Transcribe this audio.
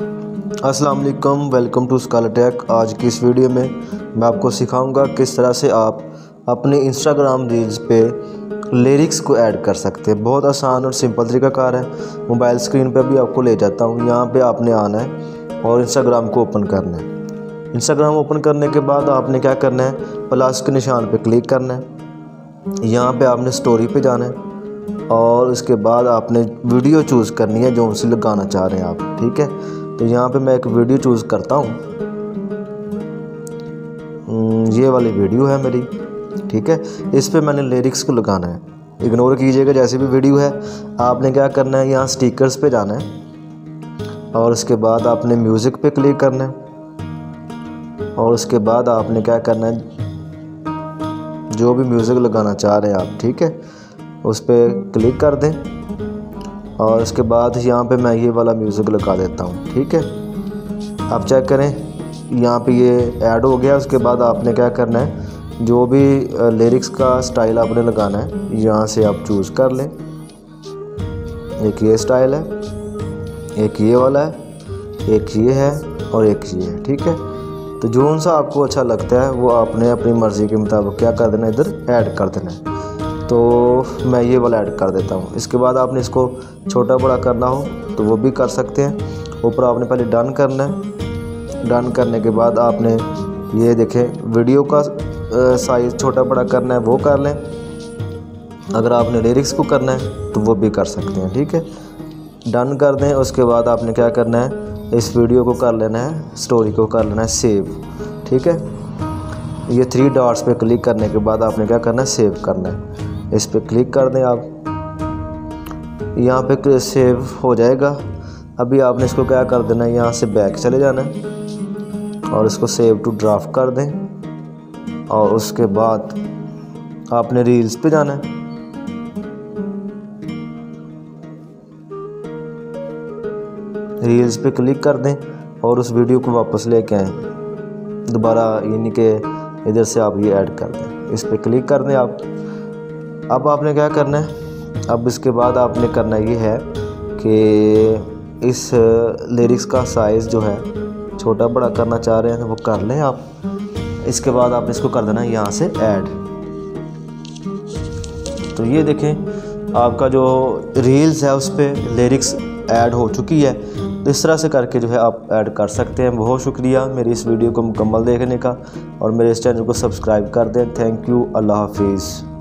अस्सलाम वालेकुम, welcome to scholar take. आज की इस वीडियो में मैं आपको सिखाऊंगा किस तरह से आप अपने इंस्टाग्राम रील्स पे लिरिक्स को ऐड कर सकते हैं। बहुत आसान और सिंपल तरीकाकार है। मोबाइल स्क्रीन पे भी आपको ले जाता हूँ। यहाँ पे आपने आना है और इंस्टाग्राम को ओपन करना है। इंस्टाग्राम ओपन करने के बाद आपने क्या करना है, प्लस के निशान पर क्लिक करना है। यहाँ पर आपने स्टोरी पर जाना है और उसके बाद आपने वीडियो चूज़ करनी है जो उनसे लगाना चाह रहे हैं आप। ठीक है, तो यहाँ पे मैं एक वीडियो चूज़ करता हूँ। ये वाली वीडियो है मेरी। ठीक है, इस पे मैंने लिरिक्स को लगाना है। इग्नोर कीजिएगा जैसे भी वीडियो है। आपने क्या करना है, यहाँ स्टिकर्स पे जाना है और उसके बाद आपने म्यूज़िक पे क्लिक करना है और उसके बाद आपने क्या करना है, जो भी म्यूज़िक लगाना चाह रहे हैं आप, ठीक है, उस पर क्लिक कर दें और उसके बाद यहाँ पे मैं ये वाला म्यूज़िक लगा देता हूँ। ठीक है, आप चेक करें यहाँ पे ये ऐड हो गया। उसके बाद आपने क्या करना है, जो भी लिरिक्स का स्टाइल आपने लगाना है यहाँ से आप चूज़ कर लें। एक ये स्टाइल है, एक ये वाला है, एक ये है और एक ये है। ठीक है, तो जो सा आपको अच्छा लगता है वो आपने अपनी मर्ज़ी के मुताबिक क्या कर देना है, इधर ऐड कर देना है। तो मैं ये वाला ऐड कर देता हूँ। इसके बाद आपने इसको छोटा बड़ा करना हो तो वो भी कर सकते हैं। ऊपर आपने पहले डन करना है। डन करने के बाद आपने ये देखें वीडियो का साइज़ छोटा बड़ा करना है, वो कर लें। अगर आपने लिरिक्स को करना है तो वो भी कर सकते हैं। ठीक है, डन कर दें। उसके बाद आपने क्या करना है, इस वीडियो को कर लेना है, स्टोरी को कर लेना है सेव। ठीक है, ये 3 डॉट्स पे क्लिक करने के बाद आपने क्या करना है, सेव करना है। इस पर क्लिक कर दें आप, यहाँ पे सेव हो जाएगा। अभी आपने इसको क्या कर देना है, यहाँ से बैक चले जाना है और इसको सेव टू ड्राफ्ट कर दें और उसके बाद आपने रील्स पे जाना है। रील्स पे क्लिक कर दें और उस वीडियो को वापस लेके आएँ दोबारा, यानी कि इधर से आप ये ऐड कर दें। इस पर क्लिक कर दें आप। अब आपने क्या करना है, अब इसके बाद आपने करना ये है कि इस लिरिक्स का साइज़ जो है छोटा बड़ा करना चाह रहे हैं तो वो कर लें आप। इसके बाद आपने इसको कर देना है यहाँ से ऐड। तो ये देखें आपका जो रील्स है उस पर लिरिक्स ऐड हो चुकी है। तो इस तरह से करके जो है आप ऐड कर सकते हैं। बहुत शुक्रिया मेरी इस वीडियो को मुकम्मल देखने का और मेरे इस चैनल को सब्सक्राइब कर दें। थैंक यू, अल्लाह हाफिज़।